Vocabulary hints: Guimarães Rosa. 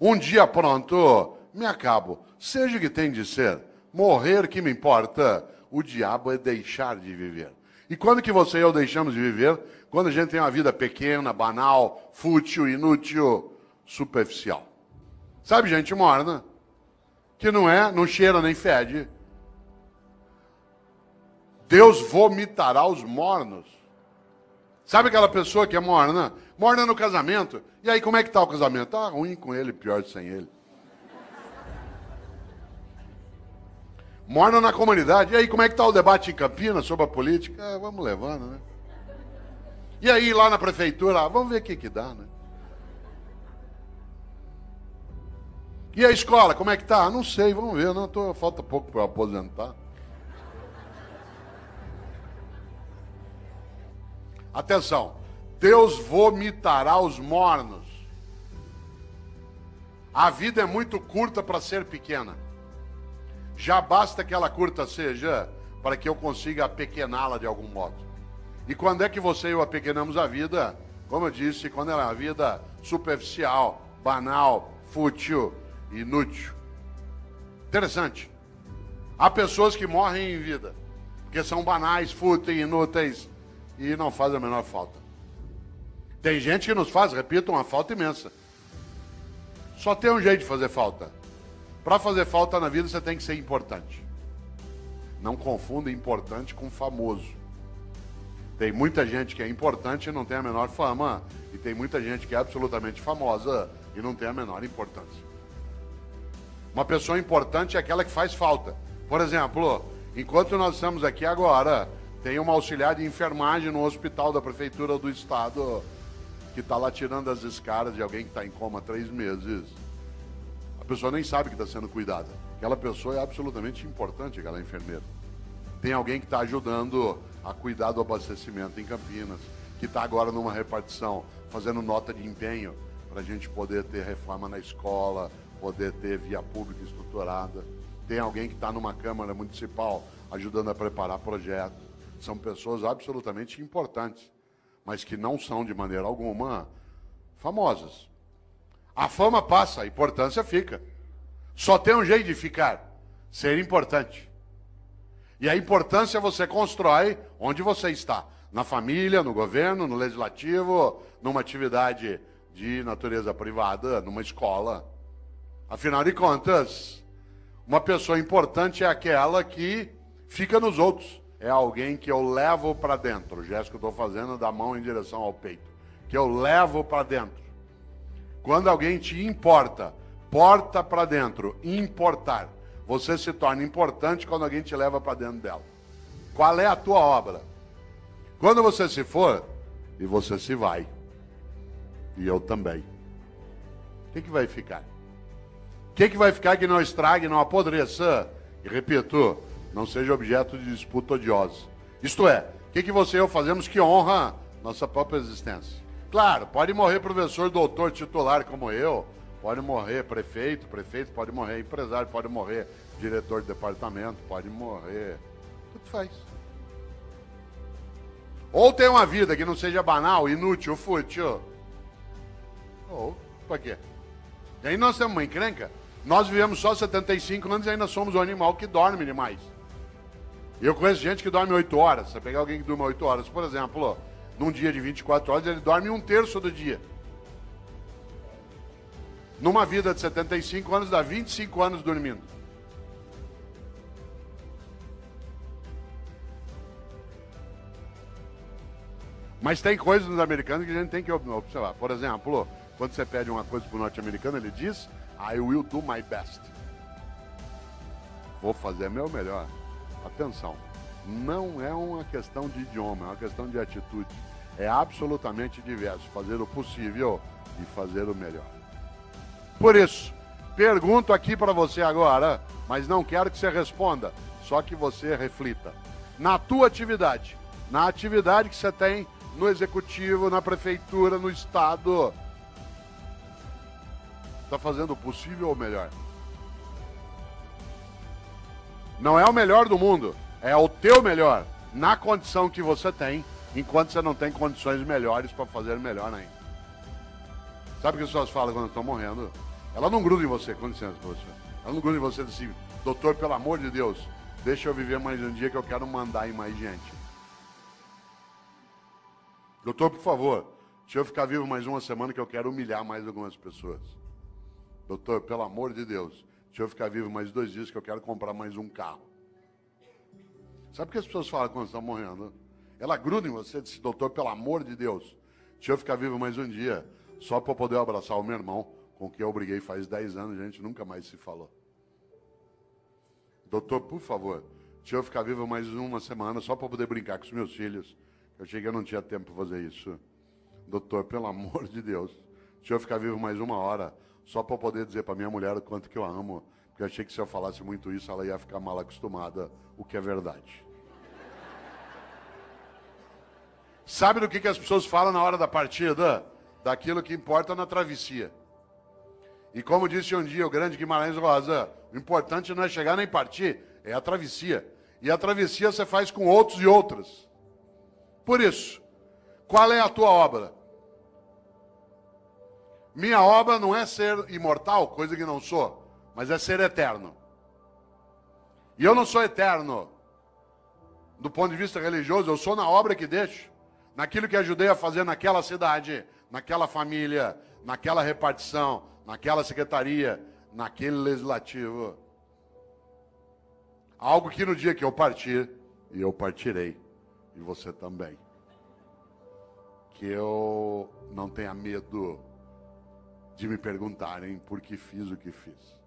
Um dia pronto, me acabo. Seja o que tem de ser. Morrer que me importa. O diabo é deixar de viver. E quando que você e eu deixamos de viver? Quando a gente tem uma vida pequena, banal, fútil, inútil, superficial. Sabe, gente morna, que não cheira nem fede. Deus vomitará os mornos. Sabe aquela pessoa que é morna? Morna no casamento. E aí, como é que tá o casamento? Tá ruim com ele, pior sem ele. Morna na comunidade. E aí, como é que tá o debate em Campinas sobre a política? É, vamos levando, né? E aí, lá na prefeitura, vamos ver o que que dá, né? E a escola, como é que tá? Não sei, vamos ver. Não, falta pouco para eu aposentar. Atenção. Deus vomitará os mornos. A vida é muito curta para ser pequena. Já basta que ela curta seja para que eu consiga apequená-la de algum modo. E quando é que você e eu apequenamos a vida? Como eu disse, quando ela é uma vida superficial, banal, fútil, inútil. Interessante. Há pessoas que morrem em vida, porque são banais, fúteis, inúteis e não fazem a menor falta. Tem gente que nos faz, repito, uma falta imensa. Só tem um jeito de fazer falta. Para fazer falta na vida, você tem que ser importante. Não confunda importante com famoso. Tem muita gente que é importante e não tem a menor fama. E tem muita gente que é absolutamente famosa e não tem a menor importância. Uma pessoa importante é aquela que faz falta. Por exemplo, enquanto nós estamos aqui agora, tem uma auxiliar de enfermagem no hospital da prefeitura do estado que está lá tirando as escaras de alguém que está em coma há 3 meses. A pessoa nem sabe que está sendo cuidada. Aquela pessoa é absolutamente importante, aquela enfermeira. Tem alguém que está ajudando a cuidar do abastecimento em Campinas, que está agora numa repartição, fazendo nota de empenho, para a gente poder ter reforma na escola, poder ter via pública estruturada. Tem alguém que está numa Câmara Municipal, ajudando a preparar projetos. São pessoas absolutamente importantes, mas que não são, de maneira alguma, famosas. A fama passa, a importância fica. Só tem um jeito de ficar, ser importante. E a importância você constrói onde você está. Na família, no governo, no legislativo, numa atividade de natureza privada, numa escola. Afinal de contas, uma pessoa importante é aquela que fica nos outros. É alguém que eu levo para dentro. O gesto que eu estou fazendo é da mão em direção ao peito. Que eu levo para dentro. Quando alguém te importa, porta para dentro, importar. Você se torna importante quando alguém te leva para dentro dela. Qual é a tua obra? Quando você se for, e você se vai. E eu também. O que que vai ficar? O que que vai ficar que não estrague, não apodreça? E repito, não seja objeto de disputa odiosa. Isto é, o que que você e eu fazemos que honra nossa própria existência? Claro, pode morrer professor, doutor, titular como eu, pode morrer prefeito, pode morrer empresário, pode morrer diretor de departamento, pode morrer, tudo faz. Ou tem uma vida que não seja banal, inútil, fútil, ou pra quê? E aí nós temos uma encrenca, nós vivemos só 75 anos e ainda somos um animal que dorme demais. Eu conheço gente que dorme 8 horas, você pegar alguém que dorme 8 horas, por exemplo... Num dia de 24 horas, ele dorme 1/3 do dia. Numa vida de 75 anos, dá 25 anos dormindo. Mas tem coisas nos americanos que a gente tem que observar. Por exemplo, quando você pede uma coisa para o norte-americano, ele diz, I will do my best. Vou fazer meu melhor. Atenção. Não é uma questão de idioma, é uma questão de atitude. É absolutamente diverso, fazer o possível e fazer o melhor. Por isso, pergunto aqui para você agora, mas não quero que você responda, só que você reflita. Na tua atividade, na atividade que você tem no executivo, na prefeitura, no estado, está fazendo o possível ou o melhor? Não é o melhor do mundo. É o teu melhor, na condição que você tem, enquanto você não tem condições melhores para fazer melhor ainda. Sabe o que as pessoas falam quando estão morrendo? Ela não gruda em você, com licença, professor. Ela não gruda em você e diz assim, doutor, pelo amor de Deus, deixa eu viver mais um dia que eu quero mandar em mais gente. Doutor, por favor, deixa eu ficar vivo mais uma semana que eu quero humilhar mais algumas pessoas. Doutor, pelo amor de Deus, deixa eu ficar vivo mais 2 dias que eu quero comprar mais um carro. Sabe o que as pessoas falam quando estão morrendo? Ela gruda em você e diz, doutor, pelo amor de Deus, deixa eu ficar vivo mais um dia, só para poder abraçar o meu irmão, com quem eu briguei faz 10 anos, a gente nunca mais se falou. Doutor, por favor, deixa eu ficar vivo mais uma semana, só para poder brincar com os meus filhos. Eu cheguei, eu não tinha tempo para fazer isso. Doutor, pelo amor de Deus, deixa eu ficar vivo mais 1 hora, só para poder dizer para minha mulher o quanto que eu a amo, porque eu achei que se eu falasse muito isso, ela ia ficar mal acostumada, o que é verdade. Sabe do que as pessoas falam na hora da partida? Daquilo que importa na travessia. E como disse um dia o grande Guimarães Rosa, o importante não é chegar nem partir, é a travessia. E a travessia você faz com outros e outras. Por isso, qual é a tua obra? Minha obra não é ser imortal, coisa que não sou, mas é ser eterno. E eu não sou eterno do ponto de vista religioso, eu sou na obra que deixo, naquilo que ajudei a fazer naquela cidade, naquela família, naquela repartição, naquela secretaria, naquele legislativo. Algo que no dia que eu partir, e eu partirei, e você também, que eu não tenha medo de me perguntarem por que fiz o que fiz.